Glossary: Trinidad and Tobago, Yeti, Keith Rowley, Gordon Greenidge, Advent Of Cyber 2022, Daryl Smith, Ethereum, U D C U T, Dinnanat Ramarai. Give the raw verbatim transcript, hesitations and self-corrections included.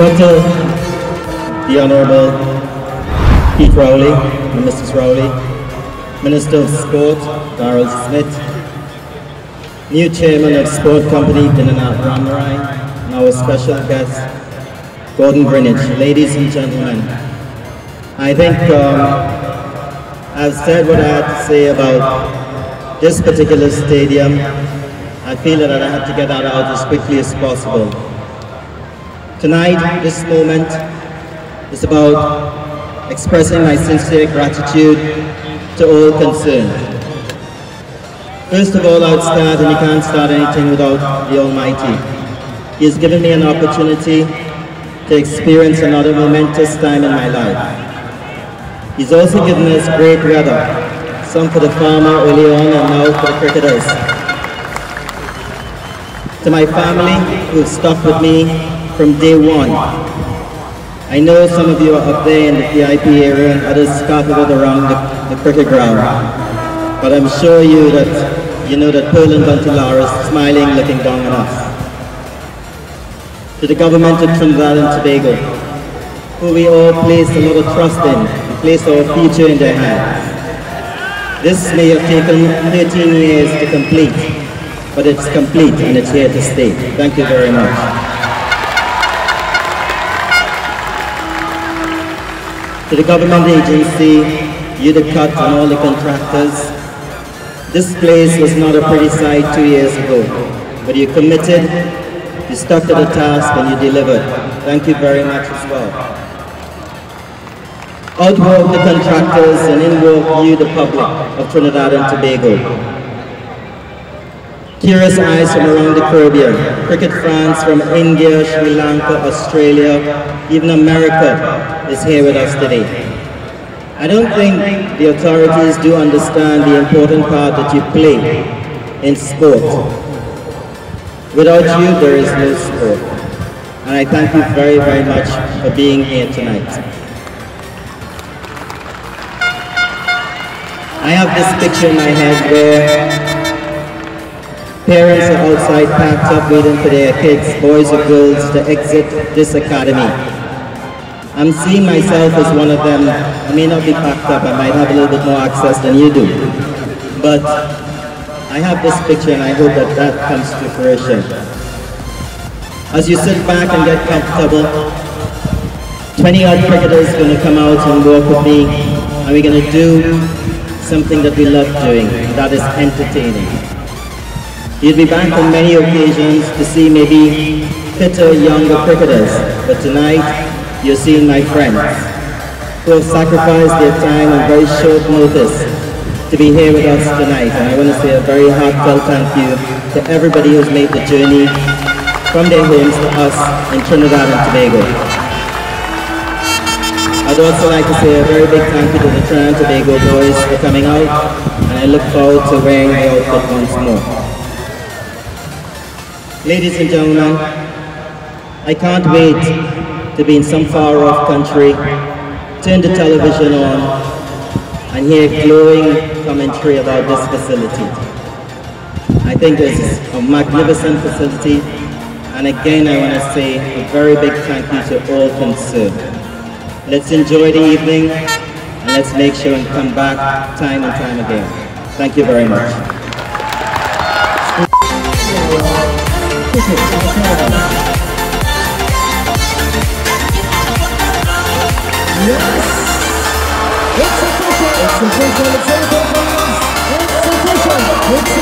Doctor, the Honourable Keith Rowley and Missus Rowley, Minister of Sport, Daryl Smith, new Chairman of Sport Company, Dinnanat Ramarai, and our special guest, Gordon Greenidge. Ladies and gentlemen, I think um, I've said what I had to say about this particular stadium. I feel that I had to get that out as quickly as possible. Tonight, this moment is about expressing my sincere gratitude to all concerned. First of all, I'll start, and you can't start anything without the Almighty. He has given me an opportunity to experience another momentous time in my life. He's also given us great weather, some for the farmer early on and now for the cricketers. To my family who have stuck with me from day one. I know some of you are up there in the V I P area and others scattered around the, the cricket ground, but I'm sure you that you know that Pearl and Bantilara is smiling, looking down on us. To the government of Trinidad and Tobago, who we all place a lot of trust in and place our future in their hands. This may have taken thirteen years to complete, but it's complete and it's here to stay. Thank you very much. To the government agency, U D C U T and all the contractors, this place was not a pretty sight two years ago, but you committed, you stuck to the task, and you delivered. Thank you very much as well. Out walk the contractors and in walk you, the public of Trinidad and Tobago. Curious eyes from around the Caribbean, cricket fans from India, Sri Lanka, Australia, even America is here with us today. I don't think the authorities do understand the important part that you play in sport. Without you, there is no sport. And I thank you very, very much for being here tonight. I have this picture in my head where parents are outside packed up waiting for their kids, boys or girls, to exit this academy. I'm seeing myself as one of them. I may not be packed up, I might have a little bit more access than you do. But I have this picture and I hope that that comes to fruition. As you sit back and get comfortable, twenty odd cricketers are going to come out and walk with me, and we're going to do something that we love doing, and that is entertaining. You'd be back on many occasions to see maybe fitter, younger cricketers, but tonight you're seeing my friends who have sacrificed their time on very short notice to be here with us tonight. And I want to say a very heartfelt thank you to everybody who's made the journey from their homes to us in Trinidad and Tobago. I'd also like to say a very big thank you to the Trinidad and Tobago boys for coming out, and I look forward to wearing my outfit once more. Ladies and gentlemen, I can't wait to be in some far-off country, turn the television on, and hear glowing commentary about this facility. I think this is a magnificent facility, and again I want to say a very big thank you to all concerned. Let's enjoy the evening, and let's make sure and come back time and time again. Thank you very much. This is yes! It's official! It's official! It's official! It's official! It's